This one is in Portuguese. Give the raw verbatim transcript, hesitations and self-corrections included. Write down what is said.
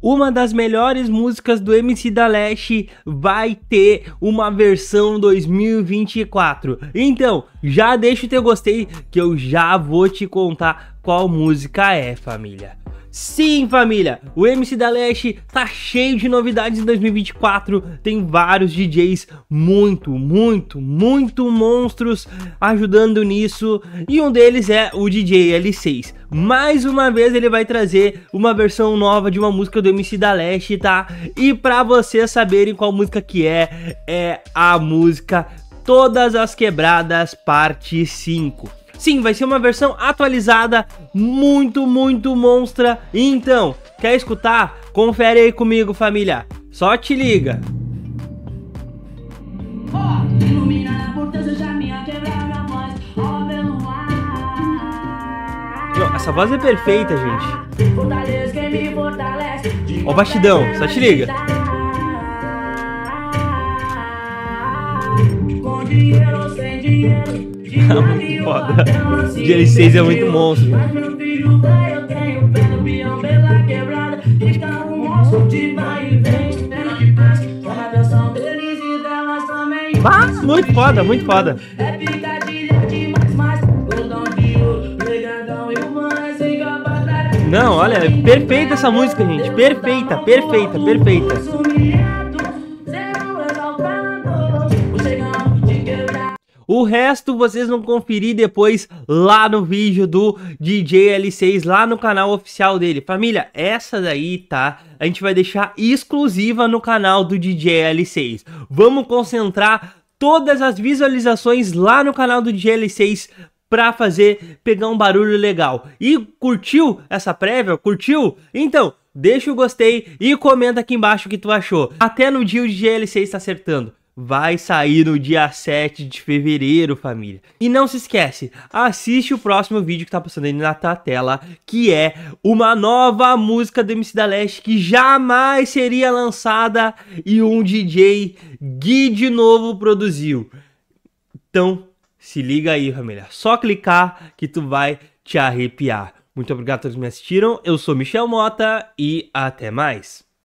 Uma das melhores músicas do M C Daleste vai ter uma versão dois mil e vinte e quatro. Então, já deixa o teu gostei que eu já vou te contar qual música é, família. Sim, família, o M C Daleste tá cheio de novidades em dois mil e vinte e quatro, tem vários D Js muito, muito, muito monstros ajudando nisso, e um deles é o D J L seis. Mais uma vez ele vai trazer uma versão nova de uma música do M C Daleste, tá? E pra vocês saberem qual música que é, é a música Todas as Quebradas, parte cinco. Sim, vai ser uma versão atualizada, muito, muito monstra. Então, quer escutar? Confere aí comigo, família. Só te liga. Não, essa voz é perfeita, gente. Ó o bastidão, só te liga. Com dinheiro, sem dinheiro. Muito foda. O L seis é muito monstro. Ah, muito foda, muito foda. Não, olha, é perfeita essa música, gente. Perfeita, perfeita, perfeita. O resto vocês vão conferir depois lá no vídeo do D J L seis, lá no canal oficial dele. Família, essa daí, tá? A gente vai deixar exclusiva no canal do D J L seis. Vamos concentrar todas as visualizações lá no canal do D J L seis pra fazer, pegar um barulho legal. E curtiu essa prévia? Curtiu? Então, deixa o gostei e comenta aqui embaixo o que tu achou. Até no dia o D J L seis tá acertando. Vai sair no dia sete de fevereiro, família. E não se esquece, assiste o próximo vídeo que tá passando aí na tua tela, que é uma nova música do M C Daleste que jamais seria lançada e um D J Gui de novo produziu. Então, se liga aí, família. Só clicar que tu vai te arrepiar. Muito obrigado a todos que me assistiram. Eu sou Michel Mota e até mais.